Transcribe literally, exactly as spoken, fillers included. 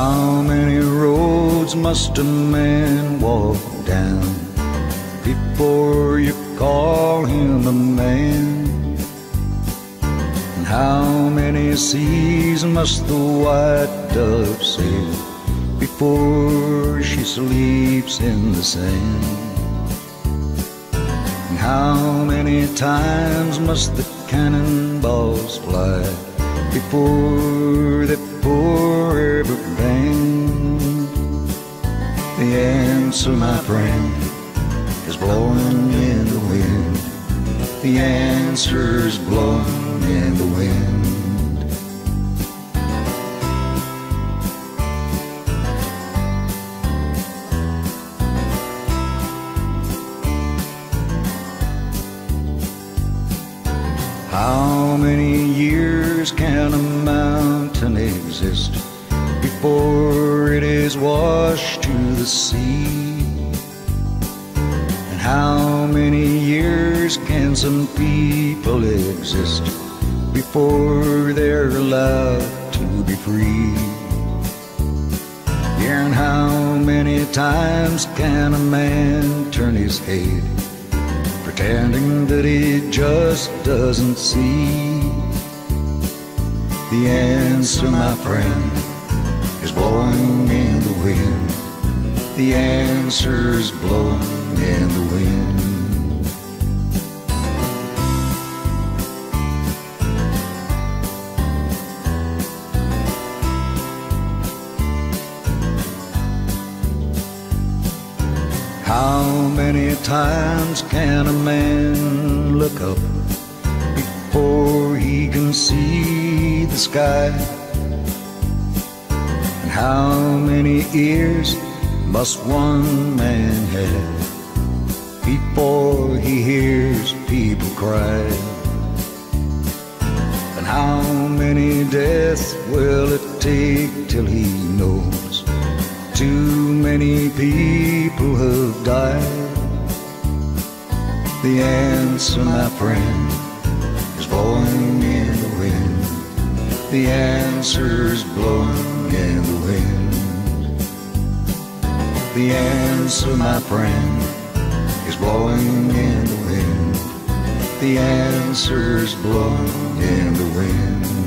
How many roads must a man walk down before you call him a man? And how many seas must the white dove sail before she sleeps in the sand? And how many times must the cannonballs fly before they pour every vein? The answer, my friend, is blowing in the wind. The answer is blowing in the wind. How many years can a mountain exist before it is washed to the sea? And how many years can some people exist before they're allowed to be free? And how many times can a man turn his head, pretending that he just doesn't see? The answer, my friend, is blowing in the wind. The answer is blowing in the wind. How many times can a man look up before he can see the sky? And how many ears must one man have before he hears people cry? And how many deaths will it take till he knows too many people have died? The answer, my friend, is blowing in the wind. The answer is blowing in the wind. The answer, my friend, is blowing in the wind. The answer is blowing in the wind.